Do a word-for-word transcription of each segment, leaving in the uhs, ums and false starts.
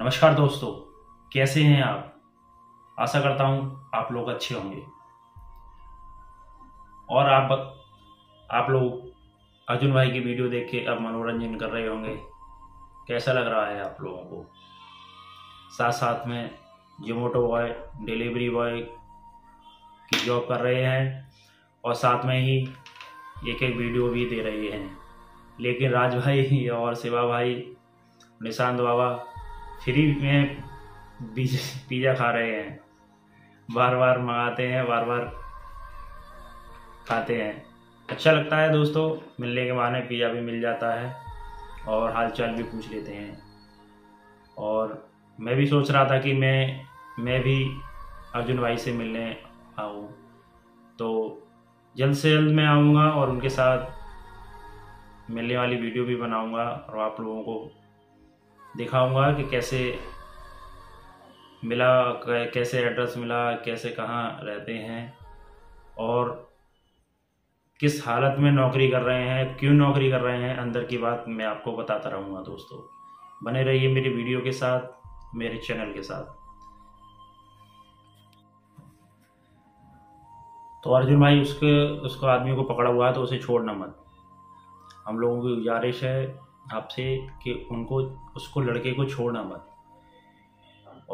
नमस्कार दोस्तों, कैसे हैं आप। आशा करता हूं आप लोग अच्छे होंगे और आप आप लोग अर्जुन भाई की वीडियो देख के अब मनोरंजन कर रहे होंगे। कैसा लग रहा है आप लोगों को। साथ साथ में जोमेटो बॉय, डिलीवरी बॉय की जॉब कर रहे हैं और साथ में ही एक एक वीडियो भी दे रहे हैं। लेकिन राज भाई और शिवा भाई, निशांत बाबा फ्री में पिज़्ज़ा खा रहे हैं, बार बार मंगाते हैं, बार बार खाते हैं। अच्छा लगता है दोस्तों, मिलने के बहाने पिज़्ज़ा भी मिल जाता है और हालचाल भी पूछ लेते हैं। और मैं भी सोच रहा था कि मैं मैं भी अर्जुन भाई से मिलने आऊँ, तो जल्द से जल्द मैं आऊँगा और उनके साथ मिलने वाली वीडियो भी बनाऊँगा और आप लोगों को दिखाऊंगा कि कैसे मिला, कैसे एड्रेस मिला, कैसे कहाँ रहते हैं और किस हालत में नौकरी कर रहे हैं, क्यों नौकरी कर रहे हैं। अंदर की बात मैं आपको बताता रहूँगा दोस्तों। बने रहिए मेरी वीडियो के साथ, मेरे चैनल के साथ। तो अर्जुन भाई उसके उसको आदमी को पकड़ा हुआ है, तो उसे छोड़ना मत। हम लोगों की गुजारिश है आपसे कि उनको उसको लड़के को छोड़ना मत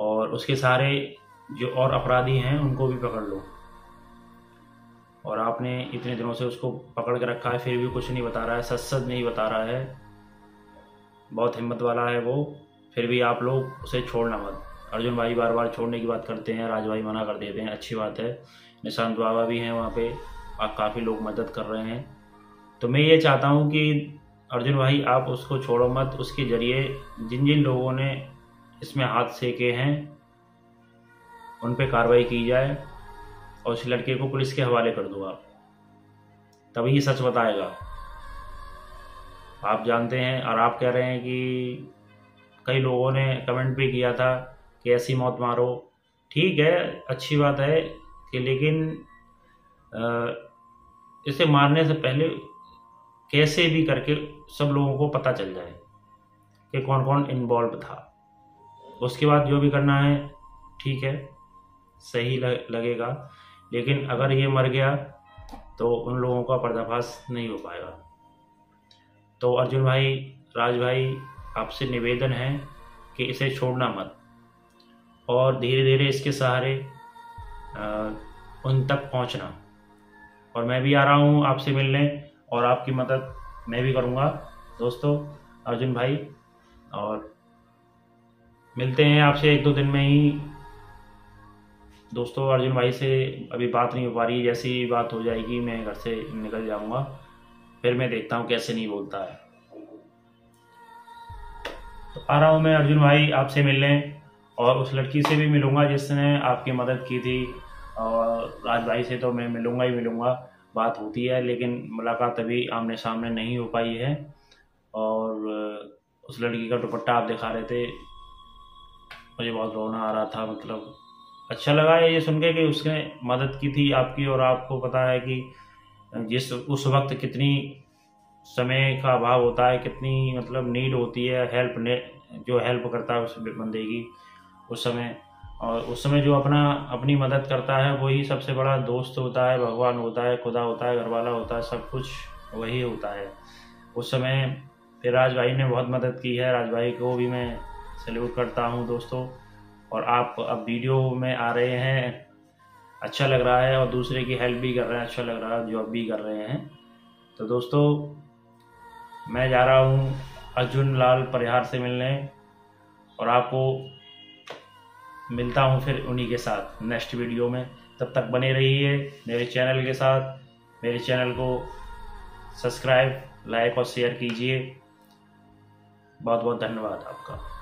और उसके सारे जो और अपराधी हैं उनको भी पकड़ लो। और आपने इतने दिनों से उसको पकड़ के रखा है, फिर भी कुछ नहीं बता रहा है, सच सच नहीं बता रहा है। बहुत हिम्मत वाला है वो, फिर भी आप लोग उसे छोड़ना मत। अर्जुन भाई बार बार छोड़ने की बात करते हैं, राज भाई मना कर देते हैं। अच्छी बात है, निशांत बाबा भी हैं वहाँ पर और काफ़ी लोग मदद कर रहे हैं। तो मैं ये चाहता हूँ कि अर्जुन भाई आप उसको छोड़ो मत। उसके ज़रिए जिन जिन लोगों ने इसमें हाथ सेके हैं उन पे कार्रवाई की जाए और उस लड़के को पुलिस के हवाले कर दो आप, तभी ये सच बताएगा। आप जानते हैं और आप कह रहे हैं कि कई लोगों ने कमेंट भी किया था कि ऐसी मौत मारो। ठीक है, अच्छी बात है कि, लेकिन इसे मारने से पहले कैसे भी करके सब लोगों को पता चल जाए कि कौन कौन इन्वॉल्व था। उसके बाद जो भी करना है ठीक है, सही लगेगा। लेकिन अगर ये मर गया तो उन लोगों का पर्दाफाश नहीं हो पाएगा। तो अर्जुन भाई, राज भाई, आपसे निवेदन है कि इसे छोड़ना मत और धीरे धीरे इसके सहारे उन तक पहुंचना। और मैं भी आ रहा हूं आपसे मिलने और आपकी मदद मैं भी करूंगा दोस्तों, अर्जुन भाई। और मिलते हैं आपसे एक दो दिन में ही दोस्तों। अर्जुन भाई से अभी बात नहीं हो पा रही, जैसी बात हो जाएगी मैं घर से निकल जाऊंगा, फिर मैं देखता हूं कैसे नहीं बोलता है। तो आ रहा हूं मैं अर्जुन भाई आपसे मिलने और उस लड़की से भी मिलूंगा जिसने आपकी मदद की थी। और राज भाई से तो मैं मिलूंगा ही मिलूंगा, बात होती है, लेकिन मुलाकात अभी आमने सामने नहीं हो पाई है। और उस लड़की का दुपट्टा आप दिखा रहे थे, मुझे बहुत रोना आ रहा था। मतलब अच्छा लगा ये सुन के कि उसने मदद की थी आपकी। और आपको पता है कि जिस उस वक्त कितनी समय का अभाव होता है, कितनी मतलब नीड होती है हेल्प ने, जो हेल्प करता है उस बंदे की उस समय। और उस समय जो अपना अपनी मदद करता है वही सबसे बड़ा दोस्त होता है, भगवान होता है, खुदा होता है, घरवाला होता है, सब कुछ वही होता है उस समय। फिर राज भाई ने बहुत मदद की है, राज भाई को भी मैं सैल्यूट करता हूं दोस्तों। और आप अब वीडियो में आ रहे हैं, अच्छा लग रहा है और दूसरे की हेल्प भी कर रहे हैं, अच्छा लग रहा है, जॉब भी कर रहे हैं। तो दोस्तों मैं जा रहा हूँ अर्जुन लाल परिहार से मिलने और आपको मिलता हूँ फिर उन्हीं के साथ नेक्स्ट वीडियो में। तब तक बने रहिए मेरे चैनल के साथ। मेरे चैनल को सब्सक्राइब, लाइक और शेयर कीजिए। बहुत बहुत धन्यवाद आपका।